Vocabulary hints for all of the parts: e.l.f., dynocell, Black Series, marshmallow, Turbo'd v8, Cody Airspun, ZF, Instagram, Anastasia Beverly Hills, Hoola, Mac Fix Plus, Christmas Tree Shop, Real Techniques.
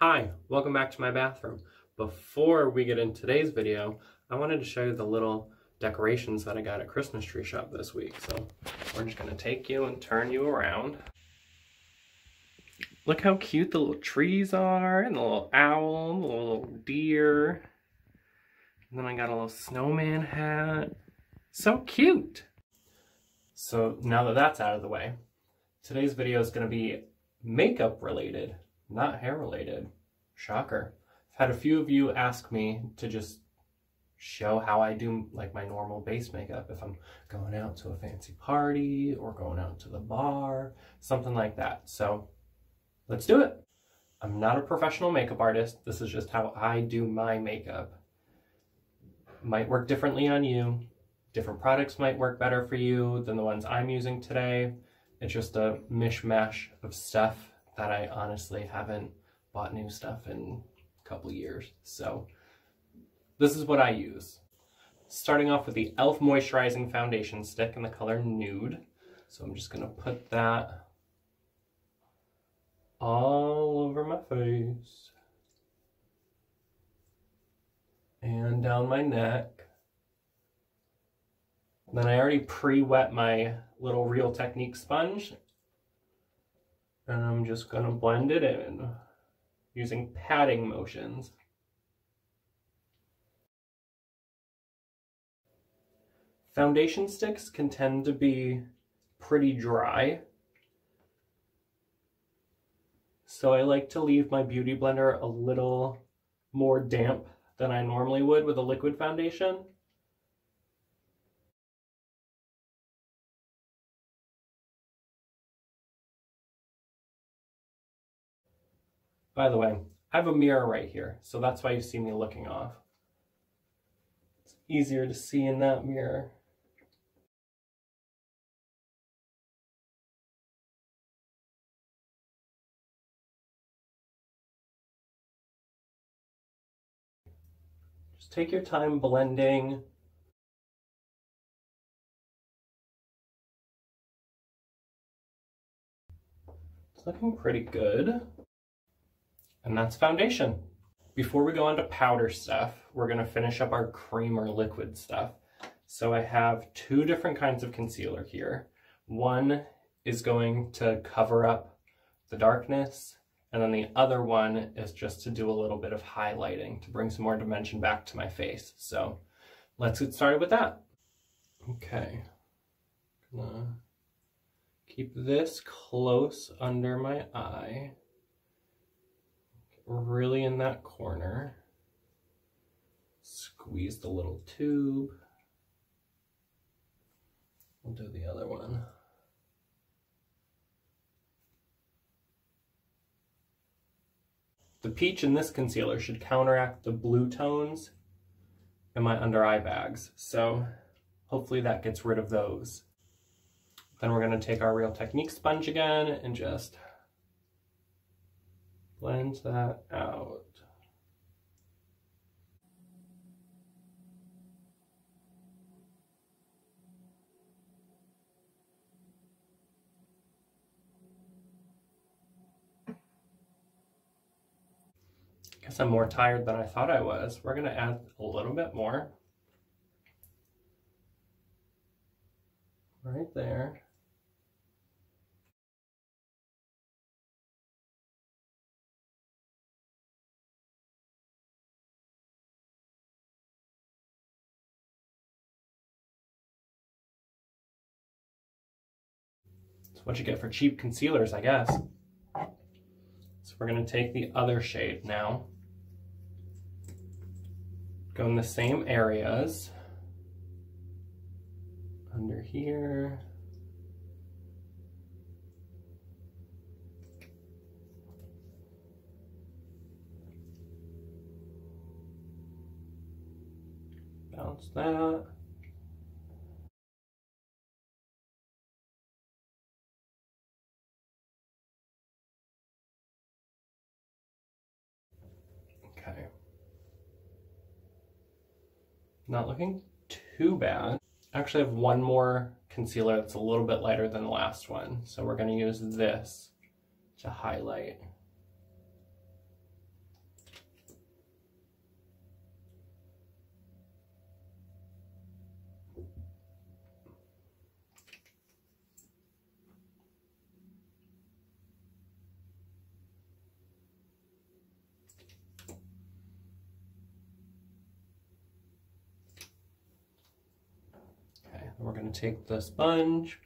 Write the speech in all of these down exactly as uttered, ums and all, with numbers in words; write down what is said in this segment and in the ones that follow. Hi, welcome back to my bathroom. Before we get into today's video, I wanted to show you the little decorations that I got at Christmas Tree Shop this week. So we're just gonna take you and turn you around. Look how cute the little trees are, and the little owl, and the little deer. And then I got a little snowman hat. So cute! So now that that's out of the way, today's video is gonna be makeup related, not hair related. Shocker. I've had a few of you ask me to just show how I do like my normal base makeup if I'm going out to a fancy party or going out to the bar, something like that. So let's do it. I'm not a professional makeup artist. This is just how I do my makeup. Might work differently on you. Different products might work better for you than the ones I'm using today. It's just a mishmash of stuff that I honestly haven't bought new stuff in a couple years. So this is what I use. Starting off with the e l f Moisturizing Foundation Stick in the color Nude. So I'm just gonna put that all over my face and down my neck. Then I already pre-wet my little Real Techniques sponge, and I'm just gonna blend it in using patting motions. Foundation sticks can tend to be pretty dry, so I like to leave my beauty blender a little more damp than I normally would with a liquid foundation. By the way, I have a mirror right here, so that's why you see me looking off. It's easier to see in that mirror. Just take your time blending. It's looking pretty good. And that's foundation. Before we go on to powder stuff, we're gonna finish up our cream or liquid stuff. So I have two different kinds of concealer here. One is going to cover up the darkness, and then the other one is just to do a little bit of highlighting to bring some more dimension back to my face. So let's get started with that. Okay, I'm gonna keep this close under my eye. Really in that corner. Squeeze the little tube. We'll do the other one. The peach in this concealer should counteract the blue tones in my under eye bags, so hopefully that gets rid of those. Then we're going to take our Real Techniques sponge again and just blend that out. I guess I'm more tired than I thought I was. We're gonna add a little bit more. Right there. What you get for cheap concealers, I guess. So we're going to take the other shade now. Go in the same areas. Under here. Bounce that. Not looking too bad. Actually, I have one more concealer that's a little bit lighter than the last one. So we're gonna use this to highlight. And we're going to take the sponge .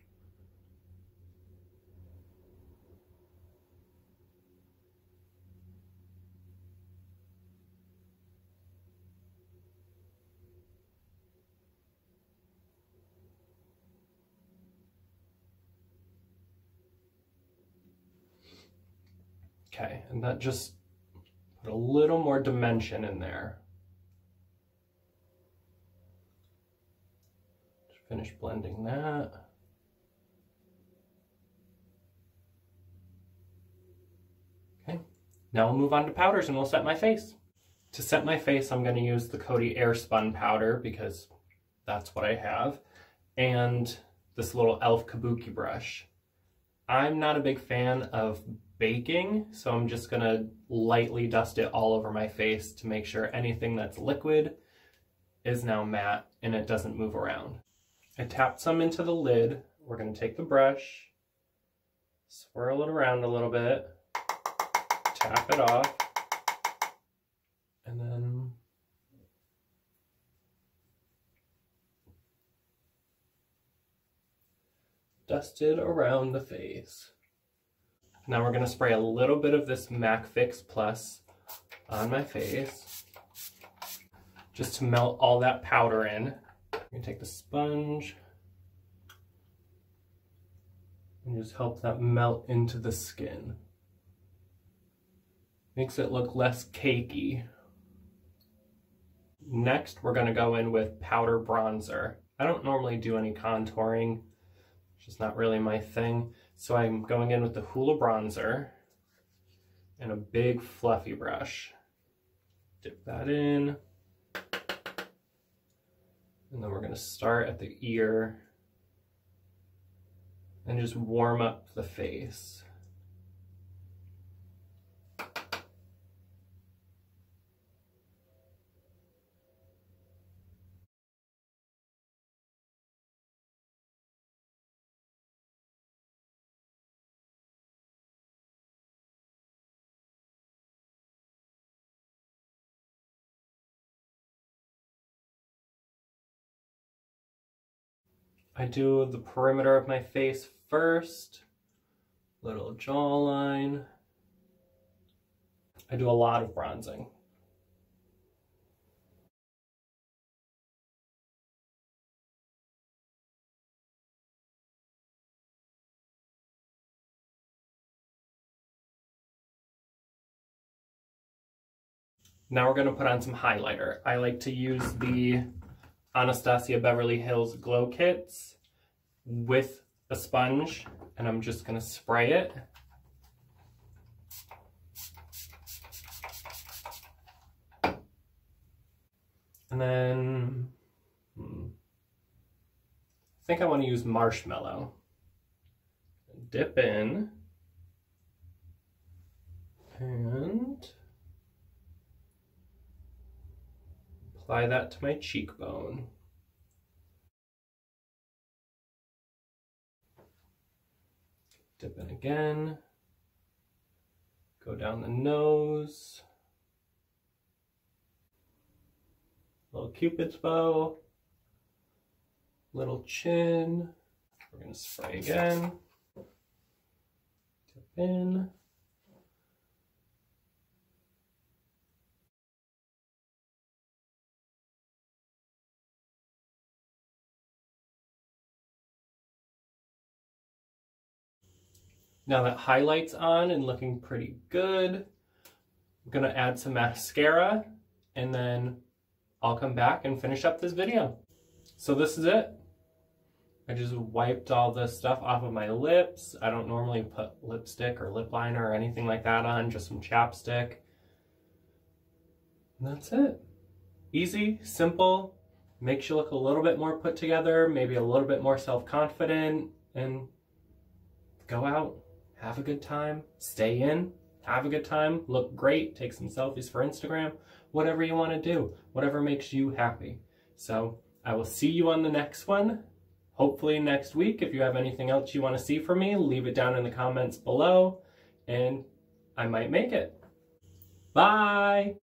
Okay, and that just put a little more dimension in there. Just finish blending that. Okay, now we'll move on to powders and we'll set my face. To set my face, I'm going to use the Cody Airspun powder because that's what I have, and this little e l f kabuki brush. I'm not a big fan of baking, so I'm just gonna lightly dust it all over my face to make sure anything that's liquid is now matte and it doesn't move around. I tapped some into the lid. We're gonna take the brush, swirl it around a little bit, tap it off, and then dust it around the face. Now we're going to spray a little bit of this Mac Fix Plus on my face, just to melt all that powder in. I'm going to take the sponge and just help that melt into the skin. Makes it look less cakey. Next, we're going to go in with powder bronzer. I don't normally do any contouring, which is not really my thing. So I'm going in with the Hoola bronzer and a big fluffy brush. Dip that in. And then we're going to start at the ear and just warm up the face. I do the perimeter of my face first, little jawline. I do a lot of bronzing. Now we're going to put on some highlighter. I like to use the Anastasia Beverly Hills glow kits with a sponge, and I'm just going to spray it. And then hmm, I think I want to use marshmallow. Dip in and apply that to my cheekbone. Dip in again. Go down the nose. Little Cupid's bow. Little chin. We're going to spray again. Dip in. Now that highlight's on and looking pretty good, I'm going to add some mascara and then I'll come back and finish up this video. So this is it. I just wiped all this stuff off of my lips. I don't normally put lipstick or lip liner or anything like that on, just some chapstick. And that's it. Easy, simple, makes you look a little bit more put together, maybe a little bit more self-confident, and go out. Have a good time, stay in, have a good time, look great, take some selfies for Instagram, whatever you want to do, whatever makes you happy. So I will see you on the next one, hopefully next week. If you have anything else you want to see from me, leave it down in the comments below and I might make it. Bye!